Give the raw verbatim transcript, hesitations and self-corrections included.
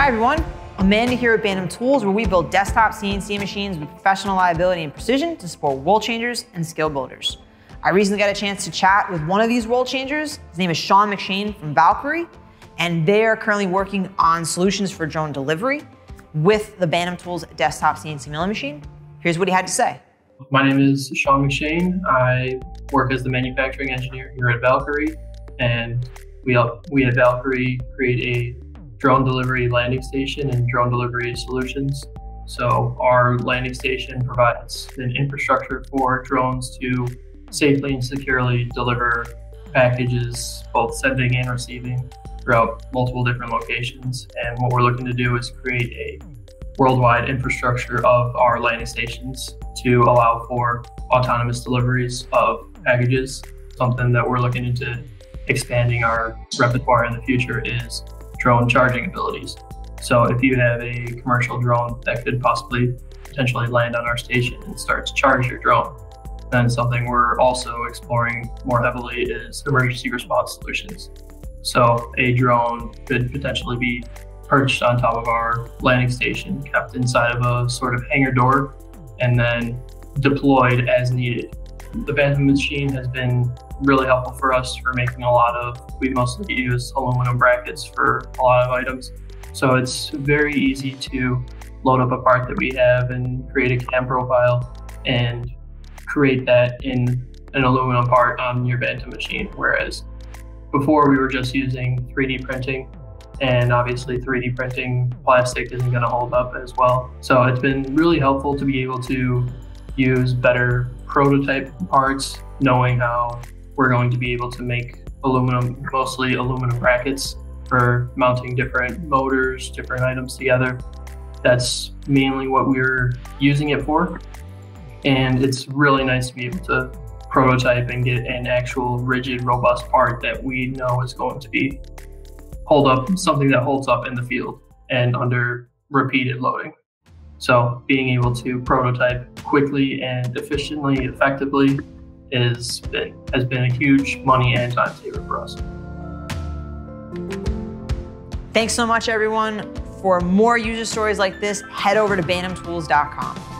Hi everyone, Amanda here at Bantam Tools, where we build desktop C N C machines with professional reliability and precision to support world changers and skill builders. I recently got a chance to chat with one of these world changers. His name is Sean McShane from Valqari, and they are currently working on solutions for drone delivery with the Bantam Tools desktop C N C milling machine. Here's what he had to say. My name is Sean McShane. I work as the manufacturing engineer here at Valqari, and we, help, we at Valqari create a drone delivery landing station and drone delivery solutions. So our landing station provides an infrastructure for drones to safely and securely deliver packages, both sending and receiving, throughout multiple different locations. And what we're looking to do is create a worldwide infrastructure of our landing stations to allow for autonomous deliveries of packages. Something that we're looking into expanding our repertoire in the future is drone charging abilities. So if you have a commercial drone that could possibly potentially land on our station and start to charge your drone, then something we're also exploring more heavily is emergency response solutions. So a drone could potentially be perched on top of our landing station, kept inside of a sort of hangar door, and then deployed as needed. The Bantam machine has been really helpful for us for making a lot of, we mostly use aluminum brackets for a lot of items. So it's very easy to load up a part that we have and create a C A M profile and create that in an aluminum part on your Bantam machine. Whereas before we were just using three D printing, and obviously three D printing plastic isn't gonna hold up as well. So it's been really helpful to be able to use better prototype parts, knowing how we're going to be able to make aluminum, mostly aluminum brackets for mounting different motors, different items together. That's mainly what we're using it for. And it's really nice to be able to prototype and get an actual rigid, robust part that we know is going to be hold up, something that holds up in the field and under repeated loading. So being able to prototype quickly and efficiently, effectively, Is been, has been a huge money and time saver for us. Thanks so much, everyone. For more user stories like this, head over to bantam tools dot com.